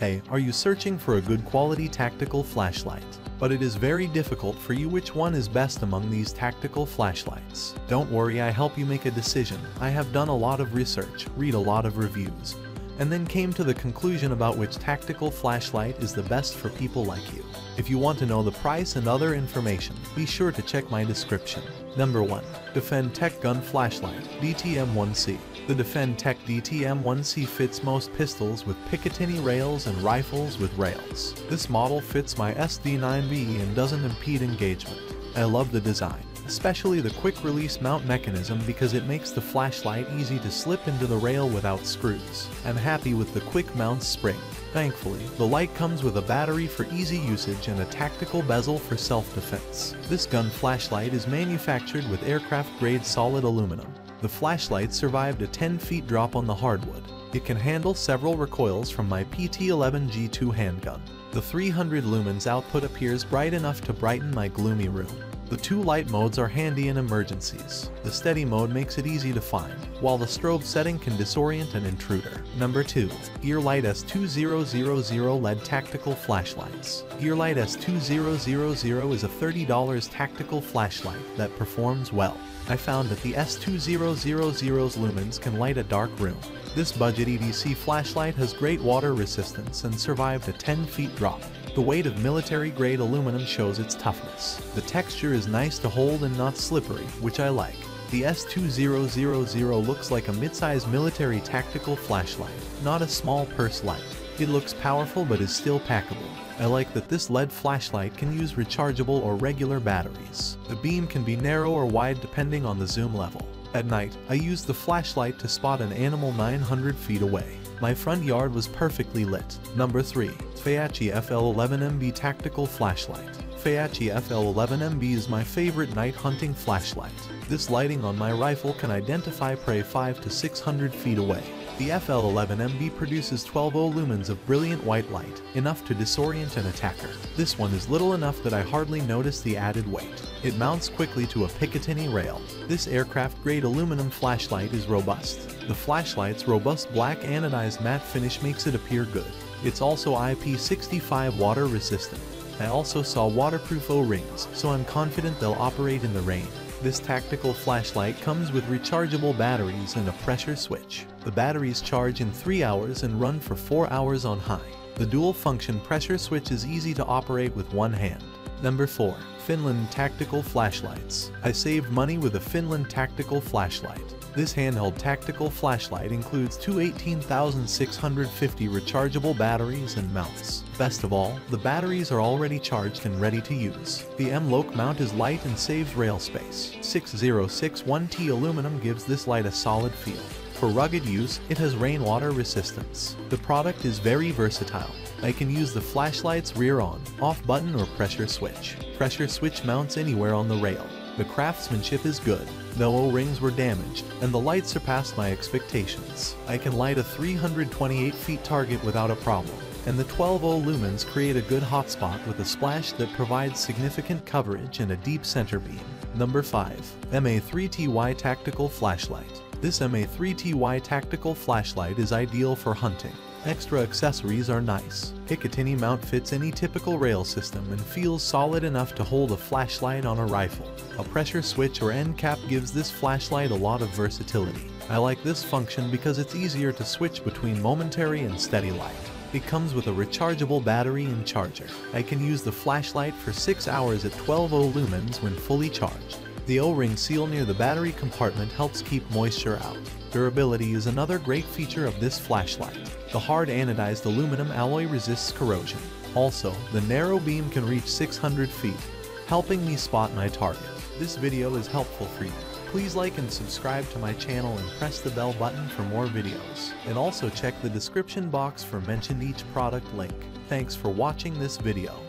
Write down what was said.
Hey, are you searching for a good quality tactical flashlight? But it is very difficult for you which one is best among these tactical flashlights? Don't worry, I help you make a decision. I have done a lot of research, read a lot of reviews, and then came to the conclusion about which tactical flashlight is the best for people like you. If you want to know the price and other information, be sure to check my description. Number 1. DefendTek Gun Flashlight, DTM-1C. The DefendTek DTM-1C fits most pistols with Picatinny rails and rifles with rails. This model fits my SD9V and doesn't impede engagement. I love the design, especially the quick-release mount mechanism because it makes the flashlight easy to slip into the rail without screws. I'm happy with the quick mount spring. Thankfully, the light comes with a battery for easy usage and a tactical bezel for self-defense. This gun flashlight is manufactured with aircraft-grade solid aluminum. The flashlight survived a 10-foot drop on the hardwood. It can handle several recoils from my PT-11 G2 handgun. The 300 lumens output appears bright enough to brighten my gloomy room. The two light modes are handy in emergencies. The steady mode makes it easy to find, while the strobe setting can disorient an intruder. Number 2. GearLight S2000 LED Tactical Flashlights. GearLight S2000 is a $30 tactical flashlight that performs well. I found that the S2000's lumens can light a dark room. This budget EDC flashlight has great water resistance and survived a 10-foot drop. The weight of military-grade aluminum shows its toughness. The texture is nice to hold and not slippery, which I like. The S2000 looks like a mid-size military tactical flashlight, not a small purse light. It looks powerful but is still packable. I like that this LED flashlight can use rechargeable or regular batteries. The beam can be narrow or wide depending on the zoom level. At night, I used the flashlight to spot an animal 900 feet away. My front yard was perfectly lit. Number 3. Feyachi FL11-MB Tactical Flashlight. Feyachi FL11-MB is my favorite night hunting flashlight. This lighting on my rifle can identify prey 5 to 600 feet away. The FL11-MB produces 12.0 lumens of brilliant white light, enough to disorient an attacker. This one is little enough that I hardly notice the added weight. It mounts quickly to a Picatinny rail. This aircraft-grade aluminum flashlight is robust. The flashlight's robust black anodized matte finish makes it appear good. It's also IP65 water resistant. I also saw waterproof O-rings, so I'm confident they'll operate in the rain. This tactical flashlight comes with rechargeable batteries and a pressure switch. The batteries charge in 3 hours and run for 4 hours on high. The dual-function pressure switch is easy to operate with one hand. Number 4. Finlandnd Tactical Flashlights. I saved money with a Finlandnd Tactical Flashlight. This handheld tactical flashlight includes two 18,650 rechargeable batteries and mounts. Best of all, the batteries are already charged and ready to use. The M-LOK mount is light and saves rail space. 6061T aluminum gives this light a solid feel. For rugged use, it has rainwater resistance. The product is very versatile. I can use the flashlight's rear on, off button or pressure switch. Pressure switch mounts anywhere on the rail. The craftsmanship is good. No O-rings were damaged, and the light surpassed my expectations. I can light a 328-foot target without a problem, and the 12.0 lumens create a good hotspot with a splash that provides significant coverage and a deep center beam. Number 5. MA3TY Tactical Flashlight. This MA3TY Tactical Flashlight is ideal for hunting. Extra accessories are nice. Picatinny mount fits any typical rail system and feels solid enough to hold a flashlight on a rifle. A pressure switch or end cap gives this flashlight a lot of versatility. I like this function because it's easier to switch between momentary and steady light. It comes with a rechargeable battery and charger. I can use the flashlight for 6 hours at 12.0 lumens when fully charged. The O-ring seal near the battery compartment helps keep moisture out. Durability is another great feature of this flashlight. The hard anodized aluminum alloy resists corrosion. Also, the narrow beam can reach 600 feet, helping me spot my target. This video is helpful for you. Please like and subscribe to my channel and press the bell button for more videos. And also check the description box for mentioned each product link. Thanks for watching this video.